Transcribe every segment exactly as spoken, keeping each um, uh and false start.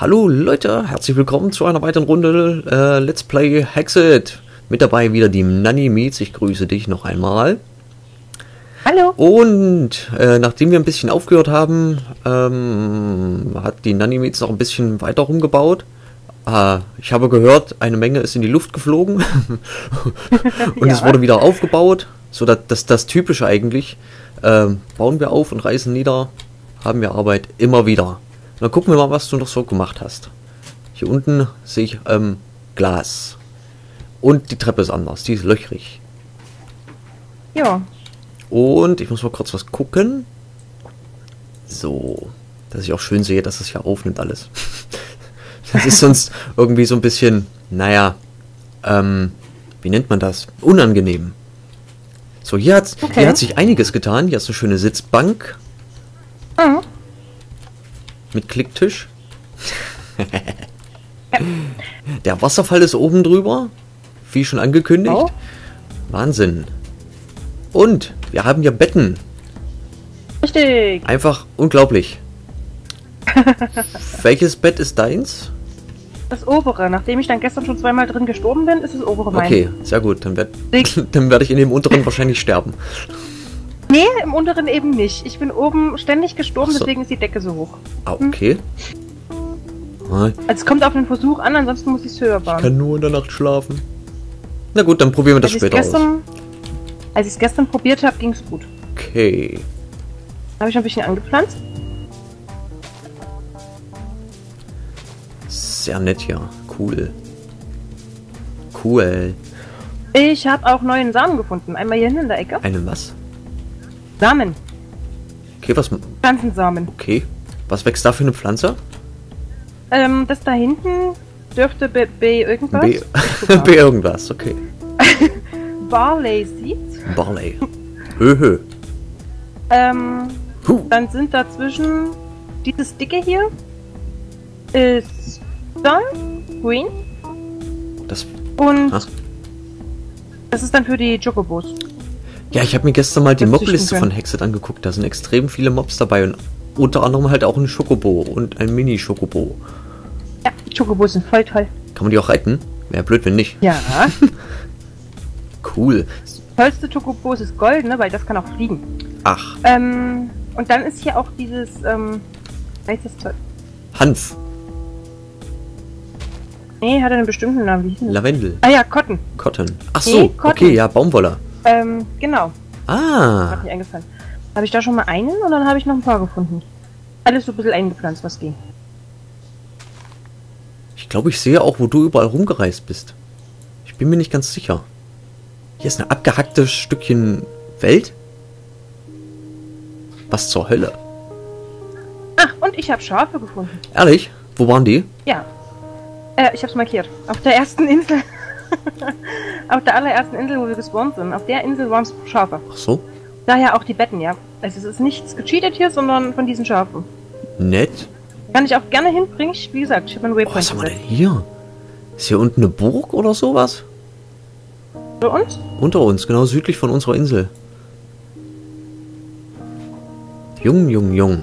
Hallo Leute, herzlich willkommen zu einer weiteren Runde äh, Let's Play Hexxit. Mit dabei wieder die Nanny Meets, ich grüße dich noch einmal. Hallo. Und äh, nachdem wir ein bisschen aufgehört haben, ähm, hat die Nanny Meets noch ein bisschen weiter rumgebaut. Äh, ich habe gehört, eine Menge ist in die Luft geflogen und ja. Es wurde wieder aufgebaut. So, das, das, das Typische eigentlich. Äh, bauen wir auf und reißen nieder, haben wir Arbeit immer wieder. Dann gucken wir mal, was du noch so gemacht hast. Hier unten sehe ich ähm, Glas. Und die Treppe ist anders, die ist löchrig. Ja. Und ich muss mal kurz was gucken. So, dass ich auch schön sehe, dass das hier aufnimmt alles. Das ist sonst irgendwie so ein bisschen, naja, ähm, wie nennt man das? Unangenehm. So, hier, hat's, okay. hier hat sich einiges getan. Hier hast du eine schöne Sitzbank. Mhm. Mit Klicktisch. Der Wasserfall ist oben drüber. Wie schon angekündigt. Oh. Wahnsinn. Und wir haben hier Betten. Richtig. Einfach unglaublich. Welches Bett ist deins? Das obere. Nachdem ich dann gestern schon zweimal drin gestorben bin, ist das obere mein. Okay, sehr gut. Dann werde dann werd ich in dem unteren wahrscheinlich sterben. Nee, im unteren eben nicht. Ich bin oben ständig gestorben, so. Deswegen ist die Decke so hoch. Ah, okay. Hm. Also es kommt auf den Versuch an, ansonsten muss ich es höher bauen. Ich kann nur in der Nacht schlafen. Na gut, dann probieren wir das als später gestern, aus. Als ich es gestern probiert habe, ging es gut. Okay. Habe ich noch ein bisschen angepflanzt? Sehr nett, ja. Cool. Cool. Ich habe auch neuen Samen gefunden. Einmal hier hinten in der Ecke. Einen was? Samen. Okay, was? Pflanzensamen. Okay. Was wächst da für eine Pflanze? Ähm, das da hinten dürfte B, B irgendwas. B, B irgendwas, okay. Barley Seeds. Barley. Hö, hö. Ähm, huh. Dann sind dazwischen dieses dicke hier. Ist dann green. Das. Und. Ach. Das ist dann für die Chocobos. Ja, ich habe mir gestern mal die Mobliste von Hexxit angeguckt. Da sind extrem viele Mobs dabei und unter anderem halt auch ein Chocobo und ein Mini-Chocobo. Ja, Chocobos sind voll toll. Kann man die auch reiten? Wäre blöd, wenn nicht. Ja. Cool. Das tollste Chocobos ist Gold, ne? Weil das kann auch fliegen. Ach. Ähm, und dann ist hier auch dieses, ähm, heißt das toll? Hanf. Nee, hat einen bestimmten Namen. Lavendel. Ah ja, Cotton. Cotton. Ach so, nee, Cotton. Okay, ja, Baumwolle. Ähm, genau. Ah. Hat mich eingefallen. Habe ich da schon mal einen und dann habe ich noch ein paar gefunden. Alles so ein bisschen eingepflanzt, was ging. Ich glaube, ich sehe auch, wo du überall rumgereist bist. Ich bin mir nicht ganz sicher. Hier ist ein abgehacktes Stückchen Welt? Was zur Hölle? Ach, und ich habe Schafe gefunden. Ehrlich? Wo waren die? Ja. Äh, ich habe es markiert. Auf der ersten Insel. Auf der allerersten Insel, wo wir gespawnt sind. Auf der Insel waren es Schafe. Ach so. Daher auch die Betten, ja. Also es ist nichts gecheatet hier, sondern von diesen Schafen. Nett. Kann ich auch gerne hinbringen. Ich, wie gesagt, ich habe einen Waypoint. Oh, was haben wir denn hier? Ist hier unten eine Burg oder sowas? Unter uns? Unter uns, genau südlich von unserer Insel. Jung, jung, jung.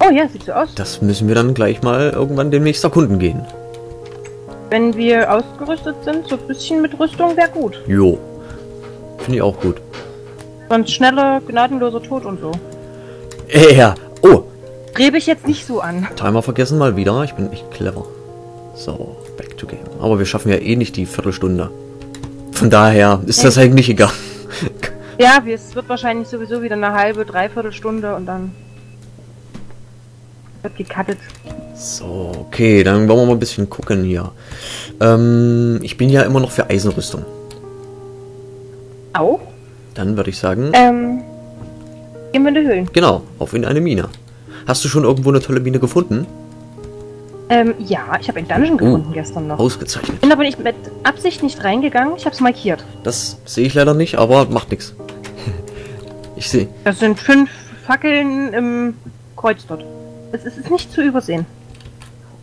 Oh ja, sieht so aus. Das müssen wir dann gleich mal irgendwann demnächst erkunden gehen. Wenn wir ausgerüstet sind, so ein bisschen mit Rüstung wäre gut. Jo. Finde ich auch gut. Sonst schneller, gnadenloser Tod und so. Ja. Oh. Rebe ich jetzt nicht so an. Timer vergessen mal wieder. Ich bin echt clever. So, back to game. Aber wir schaffen ja eh nicht die Viertelstunde. Von daher ist das eigentlich egal. Ja, es wird wahrscheinlich sowieso wieder eine halbe, dreiviertel Stunde und dann wird gecuttet. So, okay, dann wollen wir mal ein bisschen gucken hier. Ähm, ich bin ja immer noch für Eisenrüstung. Auch? Dann würde ich sagen... Ähm, gehen wir in die Höhlen. Genau, auf in eine Mine. Hast du schon irgendwo eine tolle Mine gefunden? Ähm, ja, ich habe einen Dungeon gefunden uh, gestern noch. Ausgezeichnet. Bin aber nicht mit Absicht nicht reingegangen, ich habe es markiert. Das sehe ich leider nicht, aber macht nichts. Ich sehe... Das sind fünf Fackeln im Kreuz dort. Es ist nicht zu übersehen.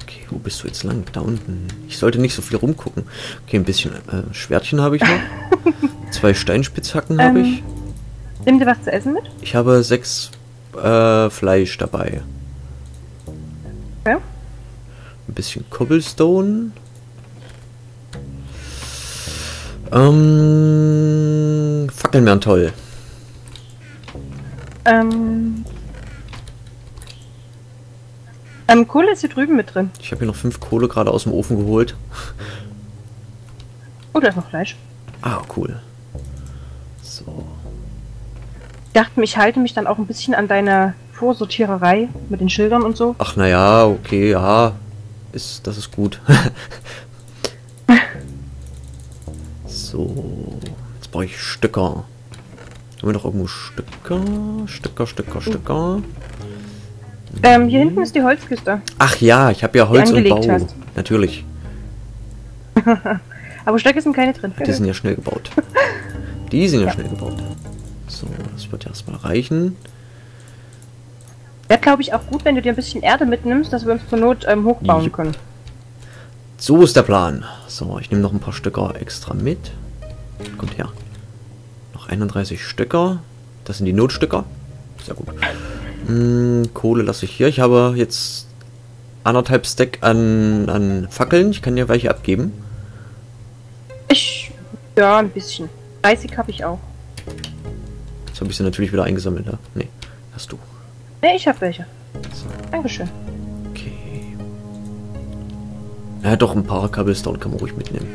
Okay, wo bist du jetzt lang? Da unten. Ich sollte nicht so viel rumgucken. Okay, ein bisschen äh, Schwertchen habe ich noch. Zwei Steinspitzhacken habe ähm, ich. Nimm dir was zu essen mit? Ich habe sechs äh, Fleisch dabei. Okay. Ein bisschen Cobblestone. Ähm, Fackeln wären toll. Ähm, ähm, Kohle ist hier drüben mit drin. Ich habe hier noch fünf Kohle gerade aus dem Ofen geholt. Oh, da ist noch Fleisch. Ah, cool. So. Ich dachte mir, ich halte mich dann auch ein bisschen an deine Vorsortiererei mit den Schildern und so. Ach, naja, okay, ja. Ist, das ist gut. So. Jetzt brauche ich Stöcker. Haben wir noch irgendwo Stöcker? Stöcker, Stöcker, Stöcker. Mhm. Ähm, hier hinten ist die Holzkiste. Ach ja, ich habe ja Holz und Bau. Hast. Natürlich. Aber Stöcke sind keine drin. Die sind ja schnell gebaut. Die sind ja, ja schnell gebaut. So, das wird ja erstmal reichen. Wäre, glaube ich, auch gut, wenn du dir ein bisschen Erde mitnimmst, dass wir uns zur Not ähm, hochbauen Jupp. können. So ist der Plan. So, ich nehme noch ein paar Stöcker extra mit. Kommt her. Noch einunddreißig Stöcker. Das sind die Notstöcker. Sehr gut. Hm, Kohle lasse ich hier. Ich habe jetzt anderthalb Stack an, an Fackeln. Ich kann dir welche abgeben. Ich, ja, ein bisschen. dreißig habe ich auch. Jetzt habe ich sie natürlich wieder eingesammelt, ne? Nee, hast du. Ne, ich habe welche. So. Dankeschön. Okay. Ja, doch, ein paar Cobblestone kann man ruhig mitnehmen.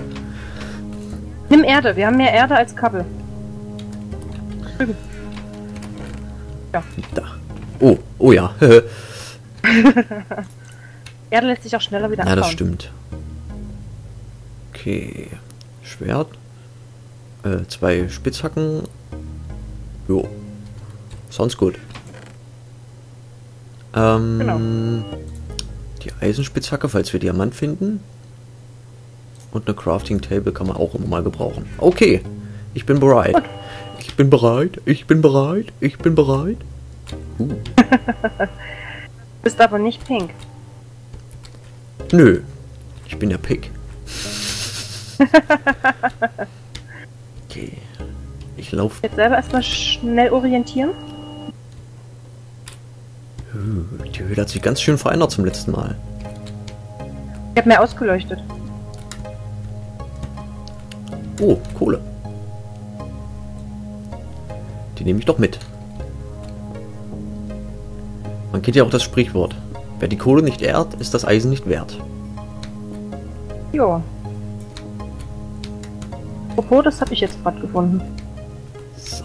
Nimm Erde, wir haben mehr Erde als Kabel. Drüben. Ja. Da. Oh, oh ja. Erde lässt sich auch schneller wieder abbauen. Ja, das stimmt. Okay. Schwert. Äh, zwei Spitzhacken. Jo. Sounds gut. Ähm. Genau. Die Eisenspitzhacke, falls wir Diamant finden. Und eine Crafting Table kann man auch immer mal gebrauchen. Okay. Ich bin bereit. Okay. Ich bin bereit. Ich bin bereit. Ich bin bereit. Uh. Du bist aber nicht pink. Nö. Ich bin der Pink. Okay. Ich laufe. Jetzt selber erstmal schnell orientieren. Die Höhle hat sich ganz schön verändert zum letzten Mal. Ich habe mehr ausgeleuchtet. Oh, Kohle. Die nehme ich doch mit. Man kennt ja auch das Sprichwort. Wer die Kohle nicht ehrt, ist das Eisen nicht wert. Jo. Oh, das habe ich jetzt gerade gefunden. So.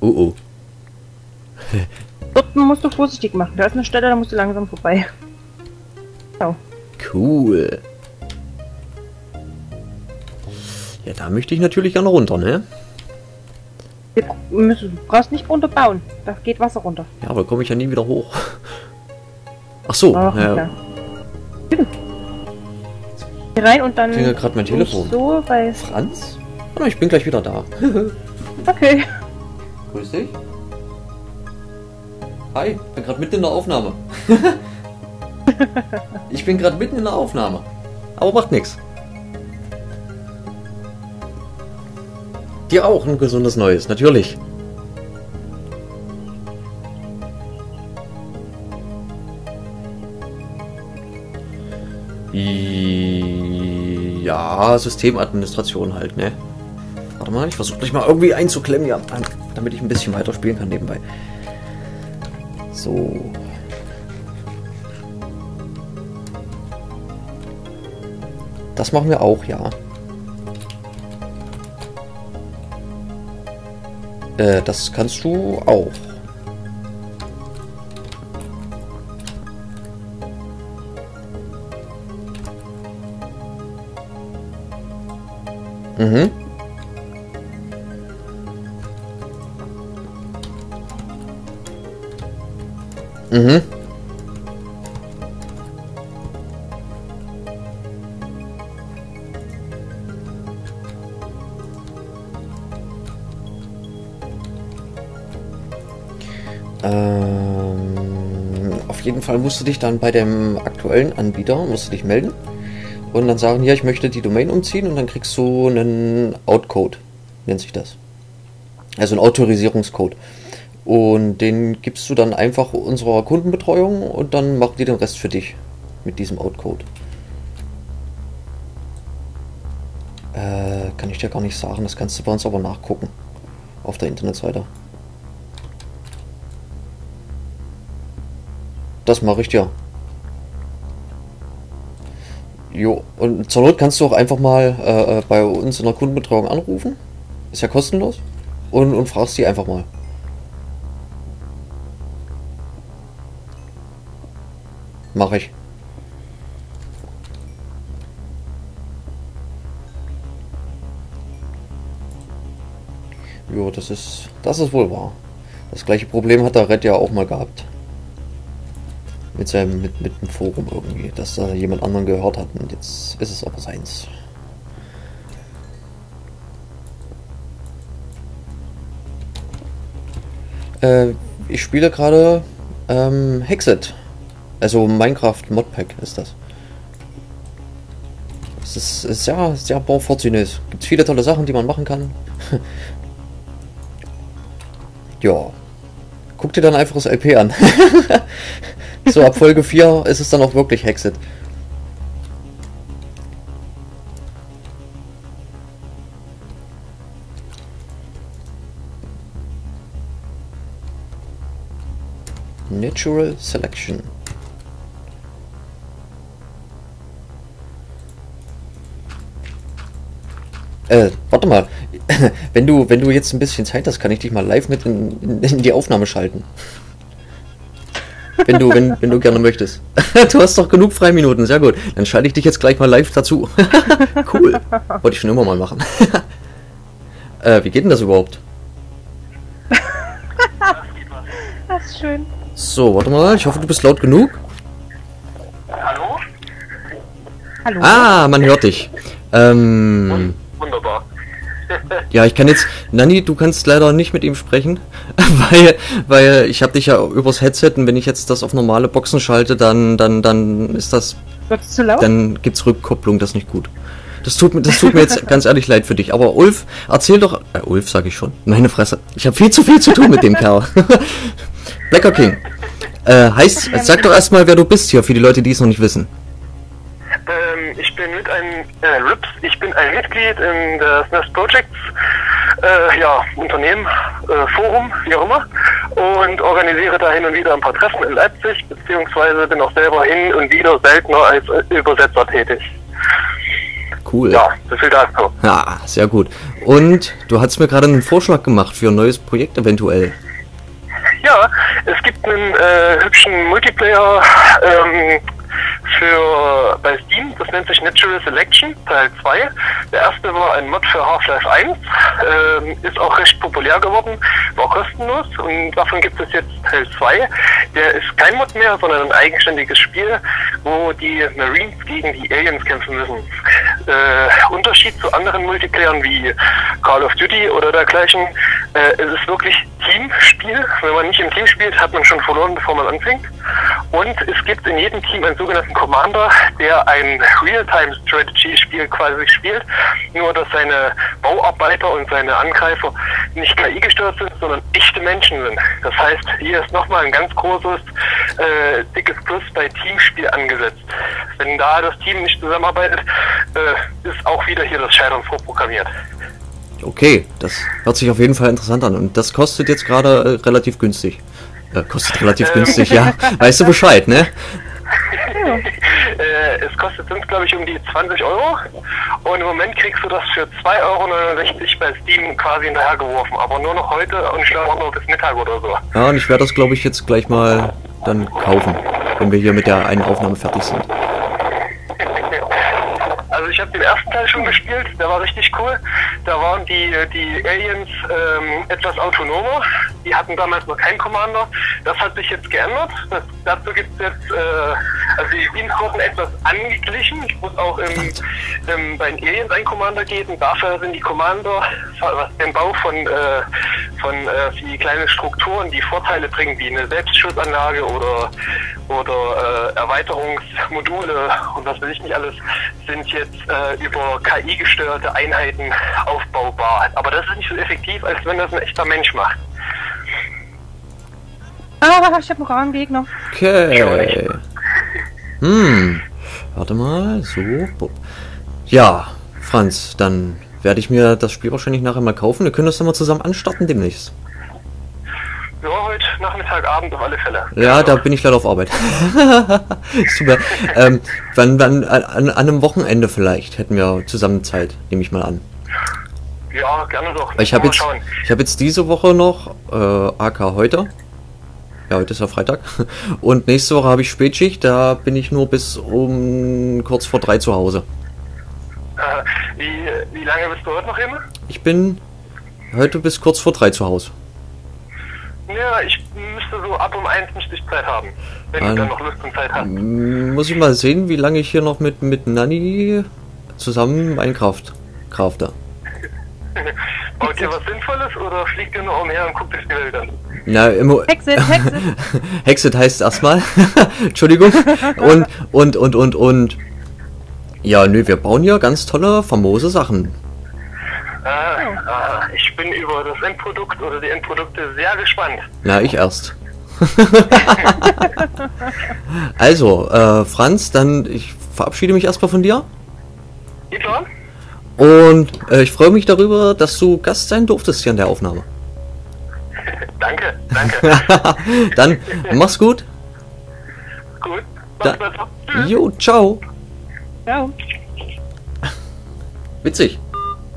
Oh oh. Dort musst du vorsichtig machen. Da ist eine Stelle, da musst du langsam vorbei. Genau. Cool. Ja, da möchte ich natürlich gerne runter, ne? Wir müssen, du brauchst nicht runterbauen. Da geht Wasser runter. Ja, aber komme ich ja nie wieder hoch. Ach so. Ach, ja. Klar. Rein und dann. Ich klinge gerade mein Telefon. So, weil Franz? Oh, ich bin gleich wieder da. Okay. Grüß dich. Hi, bin gerade mitten in der Aufnahme. Ich bin gerade mitten in der Aufnahme. Aber macht nichts. Dir auch ein gesundes Neues, natürlich. Ja, Systemadministration halt, ne? Warte mal, ich versuche mich mal irgendwie einzuklemmen, ja, damit ich ein bisschen weiter spielen kann nebenbei. So. Das machen wir auch, ja. Äh, das kannst du auch. Mhm. Mhm. Ähm, auf jeden Fall musst du dich dann bei dem aktuellen Anbieter musst du dich melden. Und dann sagen, ja, ich möchte die Domain umziehen und dann kriegst du einen Outcode, nennt sich das. Also einen Autorisierungscode. Und den gibst du dann einfach unserer Kundenbetreuung und dann machen die den Rest für dich mit diesem Outcode. Äh, kann ich dir gar nicht sagen, das kannst du bei uns aber nachgucken. Auf der Internetseite. Das mache ich dir. Jo, und zur Not kannst du auch einfach mal äh, bei uns in der Kundenbetreuung anrufen. Ist ja kostenlos. Und, und fragst die einfach mal. Mache ich. Jo, das ist, das ist wohl wahr. Das gleiche Problem hat der Red ja auch mal gehabt. Mit seinem, mit, mit dem Forum irgendwie, dass da jemand anderen gehört hat und jetzt ist es aber seins. Äh, ich spiele gerade ähm, Hexxit. Also Minecraft Modpack ist das. Es ist, ist ja sehr bonfortunös. Gibt viele tolle Sachen, die man machen kann. Ja. Guck dir dann einfach das L P an. So, ab Folge vier ist es dann auch wirklich Hexxit. Natural Selection. Äh, warte mal. Wenn du, wenn du jetzt ein bisschen Zeit hast, kann ich dich mal live mit in, in, in die Aufnahme schalten. Wenn du, wenn, wenn du gerne möchtest. Du hast doch genug Freiminuten, sehr gut. Dann schalte ich dich jetzt gleich mal live dazu. Cool. Wollte ich schon immer mal machen. äh, wie geht denn das überhaupt? Das ist schön. So, warte mal. Ich hoffe, du bist laut genug. Hallo? Hallo? Ah, man hört dich. Ähm... Wunderbar. Ja, ich kann jetzt... Nanni, du kannst leider nicht mit ihm sprechen, weil, weil ich habe dich ja übers Headset und wenn ich jetzt das auf normale Boxen schalte, dann, dann, dann ist das... Wird's zu laut? Dann gibt's Rückkopplung, das ist nicht gut. Das tut, das tut mir jetzt ganz ehrlich leid für dich, aber Ulf, erzähl doch... Äh, Ulf sage ich schon, meine Fresse. Ich habe viel zu viel zu tun mit dem Kerl. Blacker King. Äh, heißt, sag doch erstmal, wer du bist hier, für die Leute, die es noch nicht wissen. Ähm, ich bin mit einem äh, Rips, ich bin ein Mitglied in der S N E S Projects, äh, ja, Unternehmen, äh, Forum, wie auch immer, und organisiere da hin und wieder ein paar Treffen in Leipzig, beziehungsweise bin auch selber hin und wieder seltener als Übersetzer tätig. Cool. Ja, so viel dazu. Ja, sehr gut. Und du hast mir gerade einen Vorschlag gemacht für ein neues Projekt eventuell. Ja, es gibt einen äh, hübschen Multiplayer, ähm, für bei Steam, das nennt sich Natural Selection Teil zwei. Der erste war ein Mod für Half-Life eins, ähm, ist auch recht populär geworden, war kostenlos und davon gibt es jetzt Teil zwei. Der ist kein Mod mehr, sondern ein eigenständiges Spiel, wo die Marines gegen die Aliens kämpfen müssen. Äh, Unterschied zu anderen Multiplayern wie Call of Duty oder dergleichen, äh, es ist wirklich Teamspiel. Wenn man nicht im Team spielt, hat man schon verloren, bevor man anfängt. Und es gibt in jedem Team einen sogenannten Commander, der ein Real-Time-Strategy-Spiel quasi spielt, nur dass seine Bauarbeiter und seine Angreifer nicht K I gesteuert sind, sondern echte Menschen sind. Das heißt, hier ist nochmal ein ganz großes, äh, dickes Plus bei Teamspiel angesetzt. Wenn da das Team nicht zusammenarbeitet, äh, ist auch wieder hier das Scheitern vorprogrammiert. Okay, das hört sich auf jeden Fall interessant an und das kostet jetzt gerade äh, relativ günstig. Äh, kostet relativ ähm. günstig, ja. Weißt du Bescheid, ne? äh, es kostet sonst, glaube ich, um die zwanzig Euro und im Moment kriegst du das für zwei Euro neunundsechzig bei Steam quasi hinterhergeworfen, aber nur noch heute und ich glaube auch noch bis Mittag oder so. Ja, und ich werde das, glaube ich, jetzt gleich mal dann kaufen, wenn wir hier mit der einen Aufnahme fertig sind. Also ich habe den ersten Teil schon gespielt, der war richtig cool. Da waren die, die Aliens ähm, etwas autonomer. Die hatten damals noch keinen Commander. Das hat sich jetzt geändert. Das, dazu gibt es jetzt, äh, also die Aliens wurden etwas angeglichen. Ich muss auch im, im, bei den Aliens einen Commander geben. Dafür sind die Commander, was den Bau von, äh, von äh, die kleinen Strukturen, die Vorteile bringen, wie eine Selbstschutzanlage oder, oder äh, Erweiterungsmodule und was weiß ich nicht alles, sind jetzt äh, über K I gesteuerte Einheiten aufbaubar. Aber das ist nicht so effektiv, als wenn das ein echter Mensch macht. Ah, ich habe noch einen Gegner. Okay. Hm. Warte mal, so. Ja, Franz, dann werde ich mir das Spiel wahrscheinlich nachher mal kaufen. Wir können das dann mal zusammen anstarten demnächst. Ja, heute Nachmittag, Abend auf alle Fälle. Ja, da bin ich leider auf Arbeit. Super. ähm, wann, wann, an, an einem Wochenende vielleicht hätten wir zusammen Zeit, nehme ich mal an. Ja, gerne doch. Ich habe jetzt, ich habe jetzt diese Woche noch, äh, A K heute. Ja, heute ist ja Freitag. Und nächste Woche habe ich Spätschicht, da bin ich nur bis um kurz vor drei zu Hause. Äh, wie, wie lange bist du heute noch immer? Ich bin heute bis kurz vor drei zu Hause. Ja, ich müsste so ab um eins müsste ich Zeit haben, wenn ähm, ich dann noch Lust und Zeit habe. Muss ich mal sehen, wie lange ich hier noch mit, mit Nanny zusammen Minecraft crafte. Baut ihr was Sinnvolles oder fliegt ihr nur umher und guckt euch die Welt an? Na, im Hexxit, Hexxit. Hexxit heißt erstmal. Entschuldigung. Und, und, und, und, und. Ja, nö, wir bauen hier ganz tolle, famose Sachen. Äh, äh, ich bin über das Endprodukt oder die Endprodukte sehr gespannt. Na, ich erst. Also, äh, Franz, dann ich verabschiede mich erstmal von dir. Geht schon. Und äh, ich freue mich darüber, dass du Gast sein durftest hier an der Aufnahme. Danke, danke. Dann mach's gut. Gut, mach's besser. Jo, ciao. Ciao. Witzig.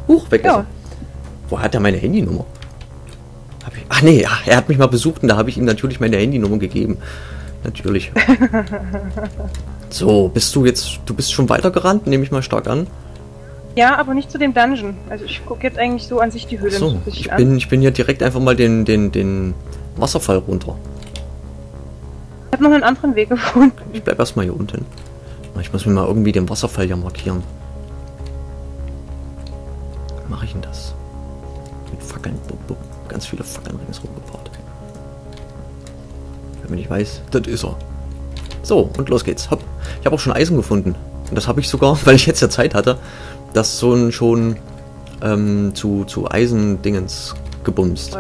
Huch, weg ist er. Wo hat er meine Handynummer? Hab ich, ach nee, ach, er hat mich mal besucht und da habe ich ihm natürlich meine Handynummer gegeben. Natürlich. So, bist du jetzt, du bist schon weitergerannt, nehme ich mal stark an. Ja, aber nicht zu dem Dungeon. Also ich gucke jetzt eigentlich so an sich die Höhle. So, ich bin, ich bin hier direkt einfach mal den, den, den Wasserfall runter. Ich habe noch einen anderen Weg gefunden. Ich bleib erstmal hier unten. Ich muss mir mal irgendwie den Wasserfall ja markieren. Wie mache ich denn das? Mit Fackeln. Bub, bub, ganz viele Fackeln ringsrum gebaut. Wenn ich weiß, das ist er. So, und los geht's. Hopp. Ich habe auch schon Eisen gefunden. Und das habe ich sogar, weil ich jetzt ja Zeit hatte, das so ein schon ähm, zu, zu Eisendingens gebumst.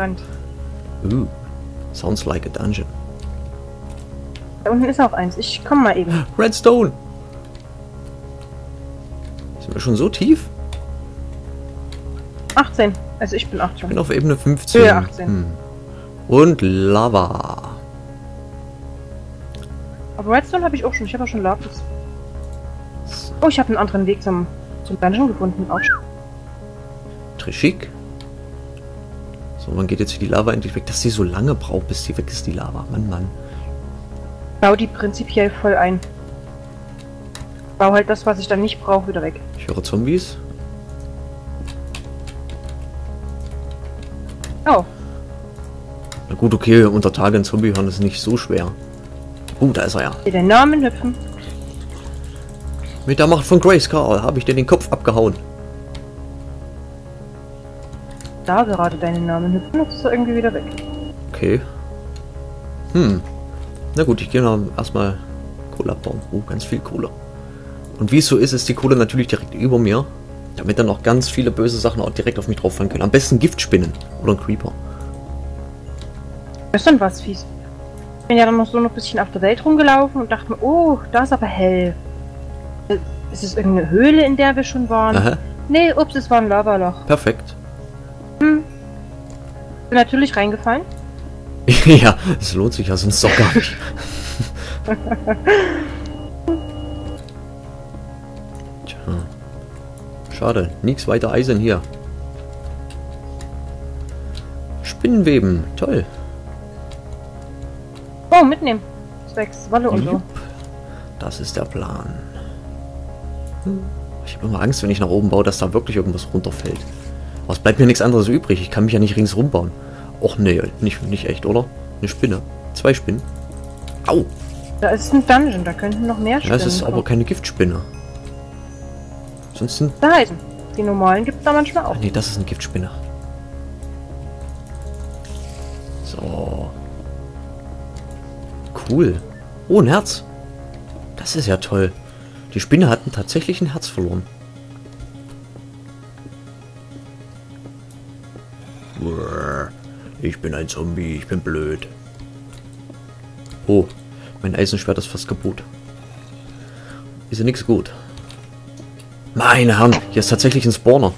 Uh, sounds like a dungeon. Da unten ist auch eins. Ich komme mal eben. Redstone! Sind wir schon so tief? achtzehn. Also ich bin achtzehn. Ich bin auf Ebene fünfzehn. Höhe achtzehn. Hm. Und Lava. Aber Redstone habe ich auch schon. Ich habe auch schon Lava. Oh, ich habe einen anderen Weg zum, zum Dungeon gefunden. Auch schon. Trischik. So, wann geht jetzt hier die Lava endlich weg? Dass sie so lange braucht, bis sie weg ist, die Lava. Mann, Mann. Bau die prinzipiell voll ein. Bau halt das, was ich dann nicht brauche, wieder weg. Ich höre Zombies. Oh. Na gut, okay, unter Tage ein Zombie hören ist nicht so schwer. Gut, da ist er ja. Mit den Namen hüpfen. Mit der Macht von Grayskull habe ich dir den Kopf abgehauen. Da gerade deinen Namen hüpfen, jetzt ist er irgendwie wieder weg. Okay. Hm. Na gut, ich gehe noch erstmal Kohle abbauen. Oh, ganz viel Kohle. Und wie es so ist, ist die Kohle natürlich direkt über mir, damit dann auch ganz viele böse Sachen auch direkt auf mich drauf fallen können. Am besten Giftspinnen oder ein Creeper. Das ist dann was fies. Ich bin ja dann noch so ein bisschen auf der Welt rumgelaufen und dachte mir, oh, da ist aber hell. Ist es irgendeine Höhle, in der wir schon waren? Aha. Nee, ups, es war ein Lavaloch. Perfekt. Hm. Bin natürlich reingefallen. Ja, es lohnt sich ja sonst doch gar nicht. Tja. Schade, nichts weiter Eisen hier. Spinnenweben, toll. Oh, mitnehmen. Zwecks Walle und so. Das ist der Plan. Ich habe immer Angst, wenn ich nach oben baue, dass da wirklich irgendwas runterfällt. Aber es bleibt mir nichts anderes übrig. Ich kann mich ja nicht ringsrum bauen. Och nee, nicht, nicht echt, oder? Eine Spinne. Zwei Spinnen. Au! Da ist ein Dungeon, da könnten noch mehr Spinnen. Das ist aber keine Giftspinne. Sonst sind... Da heißen. Die normalen gibt es da manchmal auch. Ach nee, das ist eine Giftspinne. So. Cool. Oh, ein Herz. Das ist ja toll. Die Spinne hatten tatsächlich ein Herz verloren. Ich bin ein Zombie, ich bin blöd. Oh, mein Eisenschwert ist fast kaputt. Ist ja nichts gut. Meine Herren, hier ist tatsächlich ein Spawner.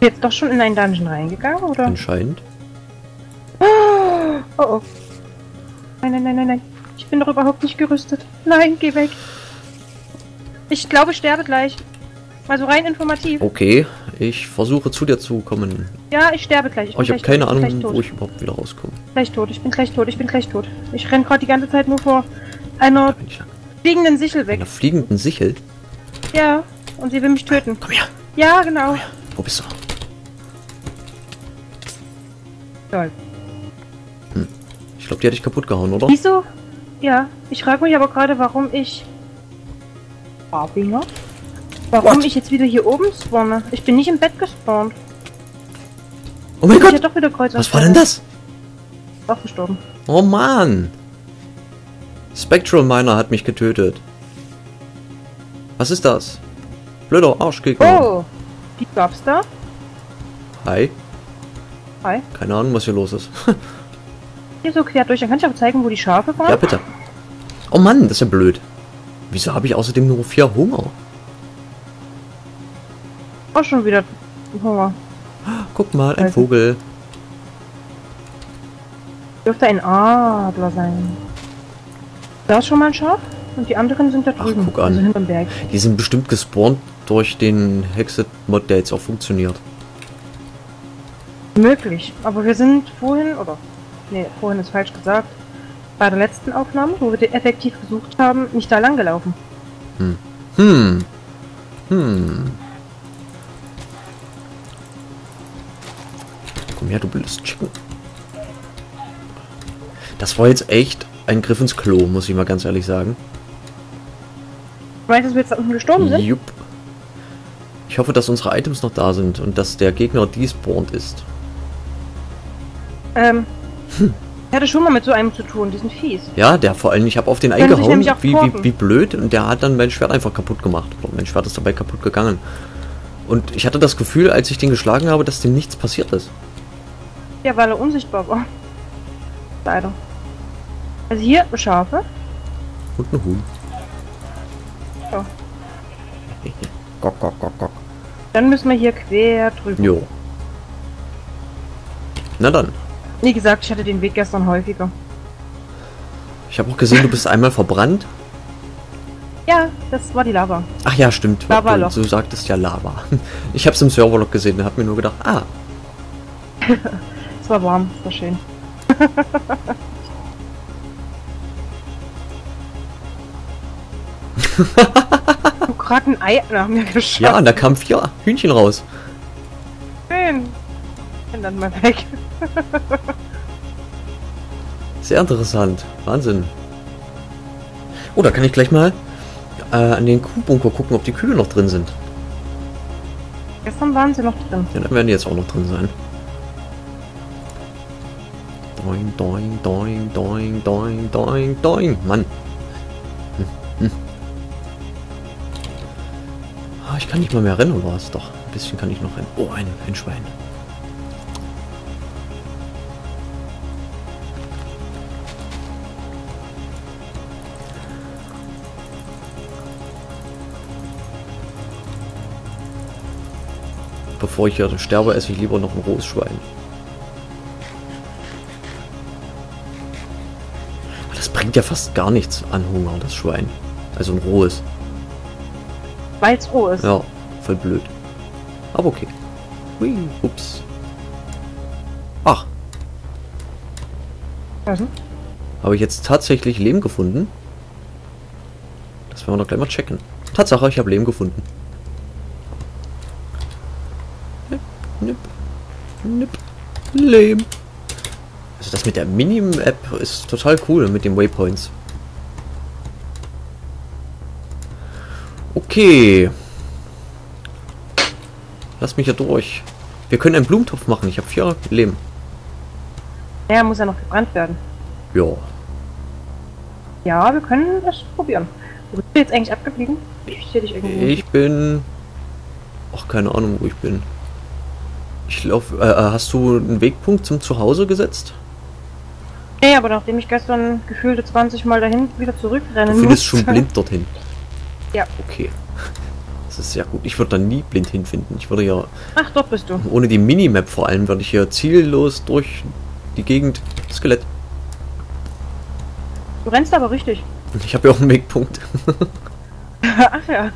Jetzt doch schon in einen Dungeon reingegangen, oder? Anscheinend. Oh, oh. Nein, nein, nein, nein, nein. Ich bin doch überhaupt nicht gerüstet. Nein, geh weg. Ich glaube, ich sterbe gleich. Also rein informativ. Okay, ich versuche zu dir zu kommen. Ja, ich sterbe gleich. Ich, oh, ich habe keine Ahnung, wo tot. Ich überhaupt wieder rauskomme. Gleich tot, ich bin gleich tot, ich bin gleich tot. Ich renne gerade die ganze Zeit nur vor einer fliegenden Sichel weg. Einer fliegenden Sichel? Ja, und sie will mich töten. Komm her. Ja, genau. Her. Wo bist du? Toll. Hm. Ich glaube, die hat dich kaputt gehauen, oder? Wieso? Ja, ich frage mich aber gerade, warum ich... Harbinger? Warum What? ich jetzt wieder hier oben spawne? Ich bin nicht im Bett gespawnt. Oh mein Gott! Ich doch wieder Kreuz Was war denn das? Auch gestorben. Oh Mann! Spectral Miner hat mich getötet. Was ist das? Blöder Arschgegner. Oh! Die gab's da? Hi. Hi. Keine Ahnung, was hier los ist. Hier so quer durch. Dann kann ich auch zeigen, wo die Schafe waren. Ja, bitte. Oh Mann, das ist ja blöd. Wieso habe ich außerdem nur vier Hunger? Auch schon wieder Hunger. Guck mal, ein Vogel. Dürfte ein Adler sein. Da ist schon mal ein Schaf und die anderen sind da drüben. Ach, guck an. Also hinterm Berg. Die sind bestimmt gespawnt durch den Hexxit-Mod, der jetzt auch funktioniert. Möglich, aber wir sind vorhin, oder, nee, vorhin ist falsch gesagt, bei der letzten Aufnahme, wo wir den effektiv gesucht haben, nicht da lang gelaufen. Hm. Hm. Hm. Komm her, du blödes Chicken. Das war jetzt echt ein Griff ins Klo, muss ich mal ganz ehrlich sagen. Weißt du, dass wir jetzt da unten gestorben sind? Jupp. Ich hoffe, dass unsere Items noch da sind und dass der Gegner despawned ist. Ähm. Hm. Ich hatte schon mal mit so einem zu tun, die sind fies. Ja, der vor allem, ich habe auf den Können eingehauen, wie, wie, wie blöd, und der hat dann mein Schwert einfach kaputt gemacht. Oder mein Schwert ist dabei kaputt gegangen. Und ich hatte das Gefühl, als ich den geschlagen habe, dass dem nichts passiert ist. Ja, weil er unsichtbar war. Leider. Also hier Schafe. Und ein Huhn. So. Gock, gock, gock, gock. Dann müssen wir hier quer drüben. Jo. Na dann. Wie gesagt, ich hatte den Weg gestern häufiger. Ich habe auch gesehen, du bist einmal verbrannt. Ja, das war die Lava. Ach ja, stimmt. Lava-Loch. Du sagtest ja Lava. Ich habe es im Serverloch gesehen und habe mir nur gedacht, ah. Es war warm, es war schön. Du gerade ein Ei nach mir geschossen. Ja, und da kamen vier Hühnchen raus. Schön. Und dann mal weg. Sehr interessant. Wahnsinn. Oh, da kann ich gleich mal äh, an den Kuhbunker gucken, ob die Kühe noch drin sind. Gestern waren sie noch drin. Ja, dann werden die jetzt auch noch drin sein. Doing, doing, doing, doing, doing, doing, doing. Mann. Hm, hm. Ah, ich kann nicht mal mehr rennen, oder was? Doch, ein bisschen kann ich noch rennen. Oh, ein, ein Schwein. Bevor ich hier sterbe, esse ich lieber noch ein rohes Schwein. Das bringt ja fast gar nichts an Hunger, das Schwein. Also ein rohes. Weil es roh ist. Ja, voll blöd. Aber okay. Hui, ups. Ach. Also? Habe ich jetzt tatsächlich Lehm gefunden? Das werden wir doch gleich mal checken. Tatsache, ich habe Lehm gefunden. Nip, nip, Lehm. Also das mit der Minim-App ist total cool, mit den Waypoints. Okay. Lass mich ja durch. Wir können einen Blumentopf machen, ich habe vier Lehm. Ja, muss ja noch gebrannt werden. Ja. Ja, wir können das probieren. Wo bist du jetzt eigentlich abgeblieben? Ich, dich ich bin... Ach, keine Ahnung, wo ich bin. Ich laufe. Äh, hast du einen Wegpunkt zum Zuhause gesetzt? Nee, aber nachdem ich gestern gefühlte zwanzig Mal dahin wieder zurückrennen musste. Du findest schon blind dorthin? Ja. Okay. Das ist ja gut. Ich würde da nie blind hinfinden. Ich würde ja... Ach, dort bist du. Ohne die Minimap vor allem würde ich ja ziellos durch die Gegend... Skelett. Du rennst aber richtig. Ich habe ja auch einen Wegpunkt. Ach ja.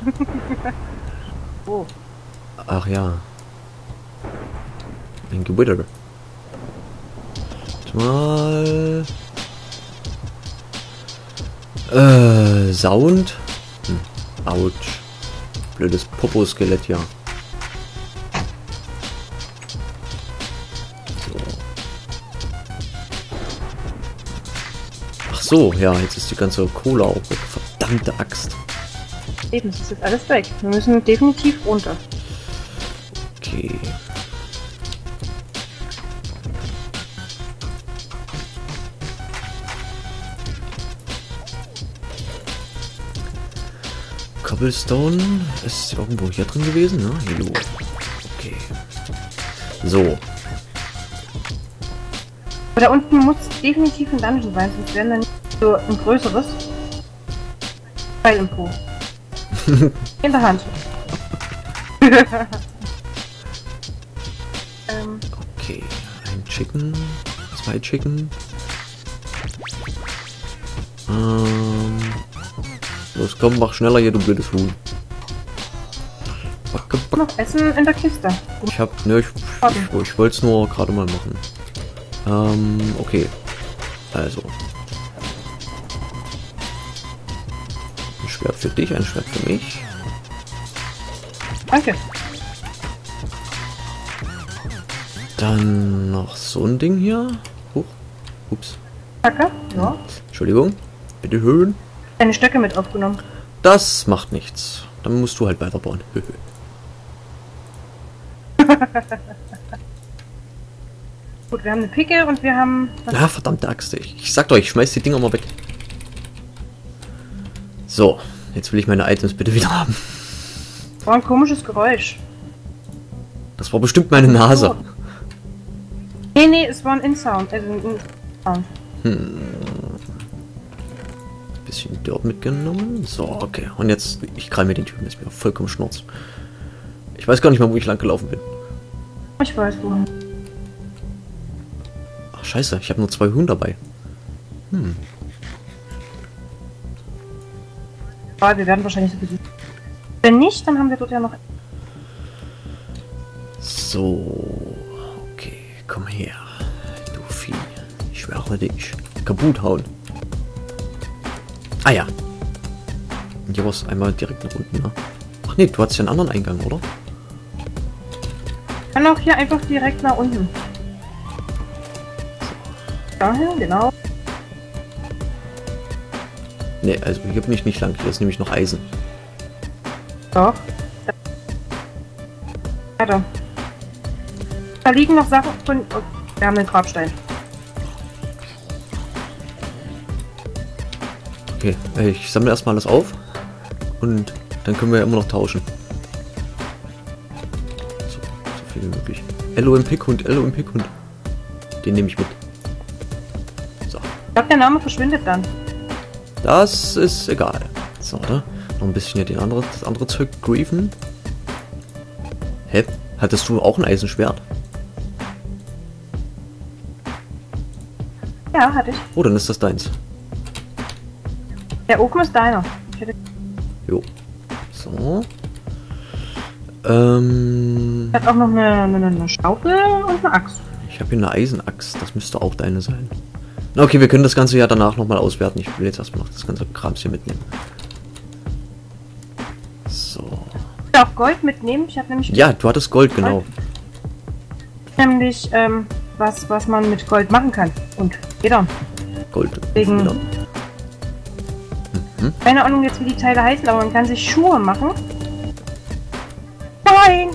Oh. Ach ja. Ein Gewitter. Mal... Äh, Sound. Hm. Autsch. Blödes Popo-Skelett, ja. So. Ach so, ja, jetzt ist die ganze Kohle auch weg. Verdammte Axt. Eben, es ist jetzt alles weg. Wir müssen definitiv runter. Okay. Cobblestone ist irgendwo hier drin gewesen, ne? Hallo. Okay. So. Da unten muss definitiv ein Dungeon sein, sonst werden dann so ein größeres Teil im Po. In der Hand. ähm. Okay, ein Chicken, zwei Chicken. Ähm. Los, komm, mach schneller hier, du blödes Huhn. Backe, backe. Noch Essen in der Kiste. Ich hab, ne, ich, ich, ich wollte es nur gerade mal machen. Ähm, okay. Also. Ein Schwert für dich, ein Schwert für mich. Danke. Dann noch so ein Ding hier. Huch. Ups. Danke, ja. Entschuldigung. Bitte hören. Deine Stöcke mit aufgenommen. Das macht nichts. Dann musst du halt weiterbauen. Gut, wir haben eine Picke und wir haben... Ja, verdammte Axt. Ich, ich sag doch, ich schmeiß die Dinger mal weg. So, jetzt will ich meine Items bitte wieder haben. Das war ein komisches Geräusch. Das war bestimmt meine Nase. Oh. Nee, nee, es war ein In-Sound. Also ein In-Sound. Hm. Bisschen dort mitgenommen. So, okay. Und jetzt, ich krall mir den Typen, ist mir vollkommen schnurz. Ich weiß gar nicht mal, wo ich lang gelaufen bin. Ich weiß wo. Ach, scheiße. Ich habe nur zwei Huhn dabei. Hm. Aber wir werden wahrscheinlich so besiegt. Wenn nicht, dann haben wir dort ja noch... So. Okay. Komm her. Du Vieh. Ich schwöre dich. Kaputt hauen. Ah ja. Und hier war es einmal direkt nach unten, ne? Ach nee, du hattest ja einen anderen Eingang, oder? Ich kann auch hier einfach direkt nach unten. So. Dahin, genau. Nee, also hier bin ich nicht lang. Hier ist nämlich noch Eisen. Doch. Weiter. Da liegen noch Sachen von... Oh, wir haben den Grabstein. Okay, ich sammle erstmal alles auf und dann können wir ja immer noch tauschen. So, so viel wie möglich. Ello im Pickhund, Ello im Pickhund. Den nehme ich mit. So. Ich glaube, der Name verschwindet dann. Das ist egal. So, oder? Noch ein bisschen hier den anderen, das andere Zeug griefen. Hä? Hattest du auch ein Eisenschwert? Ja, hatte ich. Oh, dann ist das deins. Der Ofen ist deiner. Jo. So. Ähm. Ich hab auch noch eine, eine, eine Schaufel und eine Axt. Ich habe hier eine Eisenaxt. Das müsste auch deine sein. Na okay, wir können das Ganze ja danach nochmal auswerten. Ich will jetzt erstmal noch das ganze Krams hier mitnehmen. So. Ich will auch Gold mitnehmen. Ich habe nämlich... Ja, du hattest Gold, Gold, genau. Nämlich, ähm, was, was man mit Gold machen kann. Und jeder. Gold. Wegen... Federn. Keine Ahnung jetzt, wie die Teile heißen, aber man kann sich Schuhe machen. Nein!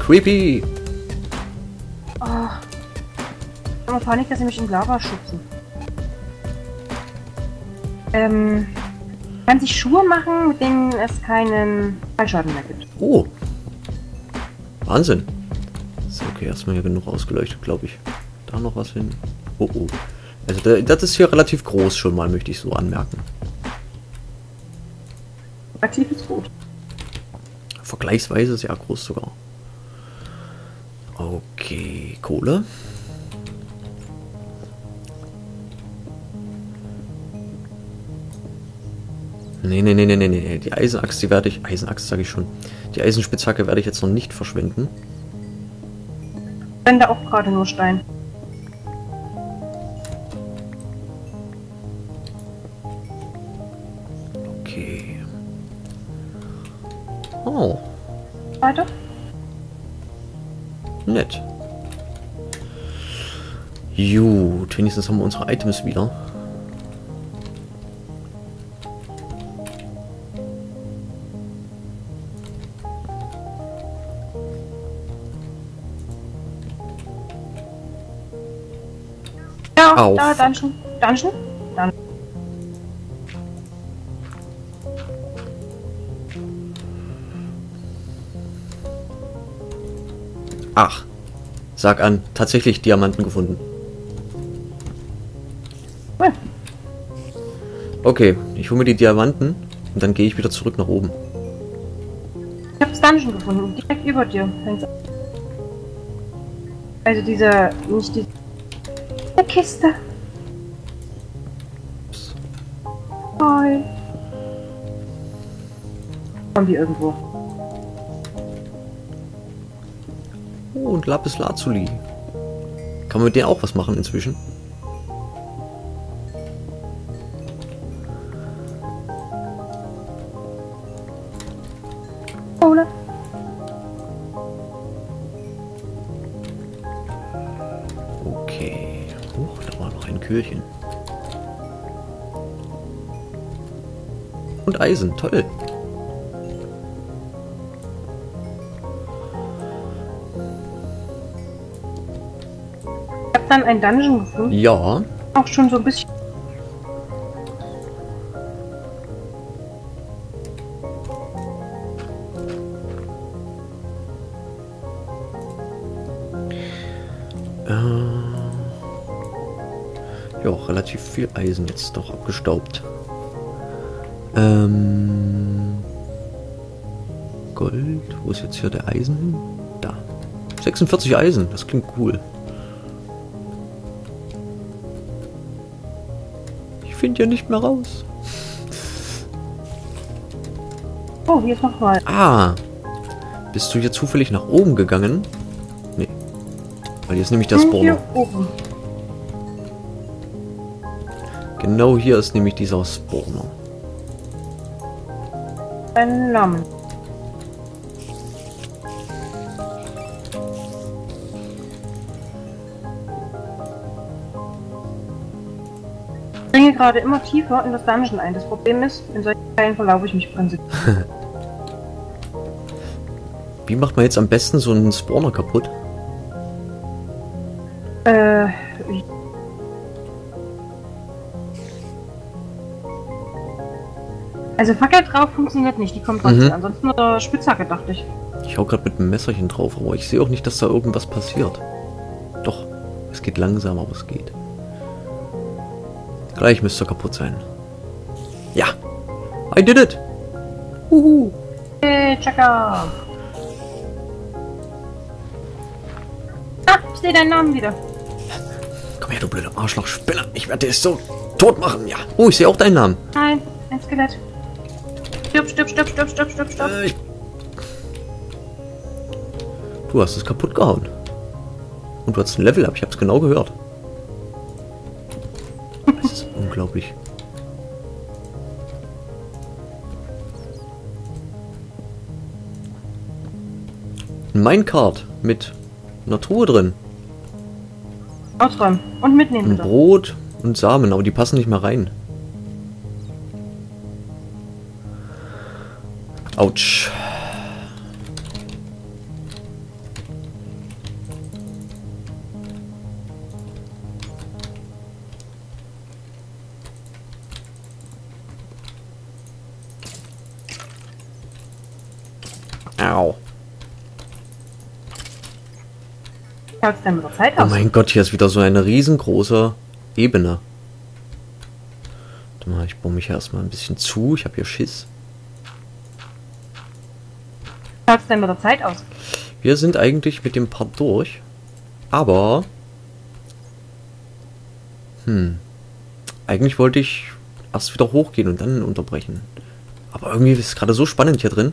Creepy! Oh. Ich habe Panik, dass sie mich in Lava schubsen. Ähm... Man kann sich Schuhe machen, mit denen es keinen Fallschaden mehr gibt. Oh! Wahnsinn! Okay, erstmal hier genug ausgeleuchtet, glaube ich. Da noch was hin. Oh, oh. Also das ist hier relativ groß schon mal, möchte ich so anmerken. Aktives Rot. Vergleichsweise sehr groß sogar. Okay, Kohle. Nee, nee, nee, nee, nee, nee. Die Eisenachs, die werde ich... Eisenachs sage ich schon. Die Eisenspitzhacke werde ich jetzt noch nicht verschwenden. Ich wende auch gerade nur Stein. Okay. Oh. Weiter? Nett. Gut, wenigstens haben wir unsere Items wieder. Ja, auf. Da, Dungeon. Dungeon? Dungeon. Ach, sag an, tatsächlich Diamanten gefunden. Cool. Okay, ich hole mir die Diamanten und dann gehe ich wieder zurück nach oben. Ich habe das Dungeon gefunden, direkt über dir. Also diese, nicht die Kiste. Hi. Kommen die irgendwo? Oh, und Lapis Lazuli. Kann man mit denen auch was machen inzwischen? Kohle. Okay. Huch, da war noch ein Kühlchen. Und Eisen, toll. Dann ein Dungeon gefunden? Ja. Auch schon so ein bisschen. Äh, ja, relativ viel Eisen jetzt doch abgestaubt. Ähm, Gold, wo ist jetzt hier der Eisen hin? Da. sechsundvierzig Eisen, das klingt cool. Ich finde ja nicht mehr raus. Oh, hier ist noch mal. Ah. Bist du hier zufällig nach oben gegangen? Nee. Weil hier ist nämlich das Porno. Genau hier ist nämlich dieser Spawner. Ein Lamm. Gerade immer tiefer in das Dungeon ein. Das Problem ist, in solchen Teilen verlaufe ich mich prinzipiell. Wie macht man jetzt am besten so einen Spawner kaputt? Äh... Ich also Fackel drauf funktioniert nicht, die kommt trotzdem. Mhm. Ansonsten nur der Spitzhacke, dachte ich. Ich hau gerade mit dem Messerchen drauf, aber ich sehe auch nicht, dass da irgendwas passiert. Doch, es geht langsam, aber es geht. Gleich müsste er kaputt sein. Ja! I did it! Uhu! Hey, Checker! Ah, ich sehe deinen Namen wieder. Komm her, du blöde Arschloch-Spinner. Ich werde dich so tot machen, ja. Oh, ich sehe auch deinen Namen. Nein, ein Skelett. Stopp, stopp, stopp, stopp, stopp, stopp, stopp. Äh, ich... Du hast es kaputt gehauen. Und du hast ein Level-Up, ich hab's genau gehört. Unglaublich. Ein Minecart mit einer Truhe drin. Ausräumen und mitnehmen. Ein Brot und Samen, aber die passen nicht mehr rein. Autsch. Schaut's denn mit der Zeit aus? Oh mein Gott, hier ist wieder so eine riesengroße Ebene. Warte mal, ich baue mich erstmal ein bisschen zu. Ich habe hier Schiss. Schaut's denn mit der Zeit aus? Wir sind eigentlich mit dem Part durch. Aber... Hm. Eigentlich wollte ich erst wieder hochgehen und dann unterbrechen. Aber irgendwie ist es gerade so spannend hier drin.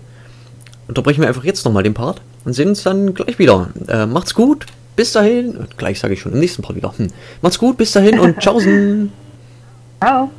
Unterbrechen wir einfach jetzt nochmal den Part und sehen uns dann gleich wieder. Äh, macht's gut, bis dahin. Gleich sage ich schon im nächsten Part wieder. Hm. Macht's gut, bis dahin und tschaußen. Ciao.